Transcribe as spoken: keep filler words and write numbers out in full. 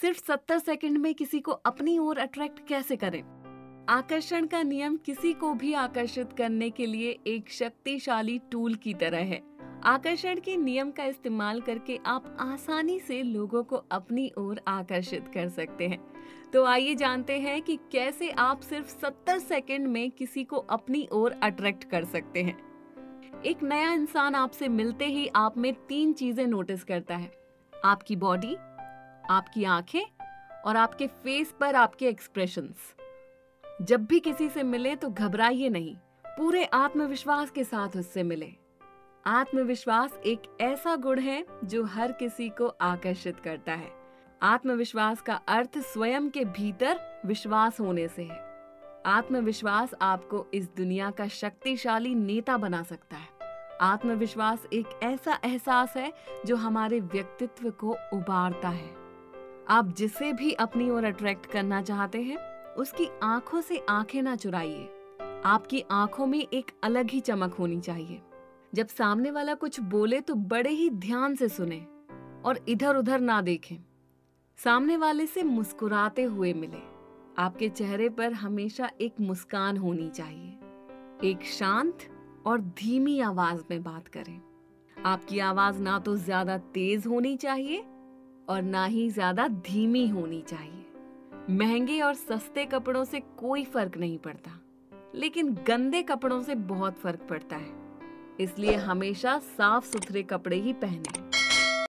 सिर्फ सत्तर सेकंड में किसी को अपनी ओर अट्रैक्ट कैसे करें? आकर्षण का नियम किसी को भी आकर्षित करने के लिए एक शक्तिशाली टूल की तरह है। आकर्षण के नियम का इस्तेमाल करके आप आसानी से लोगों को अपनी ओर आकर्षित कर सकते हैं। तो आइए जानते हैं कि कैसे आप सिर्फ सत्तर सेकंड में किसी को अपनी ओर अट्रैक्ट कर सकते हैं। एक नया इंसान आपसे मिलते ही आप में तीन चीजें नोटिस करता है, आपकी बॉडी, आपकी आंखें और आपके फेस पर आपके एक्सप्रेशंस। जब भी किसी से मिले तो घबराइए नहीं, पूरे आत्मविश्वास के साथ उससे मिले। आत्मविश्वास एक ऐसा गुण है जो हर किसी को आकर्षित करता है। आत्मविश्वास का अर्थ स्वयं के भीतर विश्वास होने से है। आत्मविश्वास आपको इस दुनिया का शक्तिशाली नेता बना सकता है। आत्मविश्वास एक ऐसा एहसास है जो हमारे व्यक्तित्व को उभारता है। आप जिसे भी अपनी ओर अट्रैक्ट करना चाहते हैं उसकी आंखों से आंखें ना चुराइए। आपकी आंखों में एक अलग ही चमक होनी चाहिए। जब सामने वाला कुछ बोले तो बड़े ही ध्यान से सुने और इधर उधर ना देखें। सामने वाले से मुस्कुराते हुए मिले। आपके चेहरे पर हमेशा एक मुस्कान होनी चाहिए। एक शांत और धीमी आवाज में बात करें। आपकी आवाज ना तो ज्यादा तेज होनी चाहिए और ना ही ज्यादा धीमी होनी चाहिए। महंगे और सस्ते कपड़ों से कोई फर्क नहीं पड़ता, लेकिन गंदे कपड़ों से बहुत फर्क पड़ता है। इसलिए हमेशा साफ सुथरे कपड़े ही पहनें।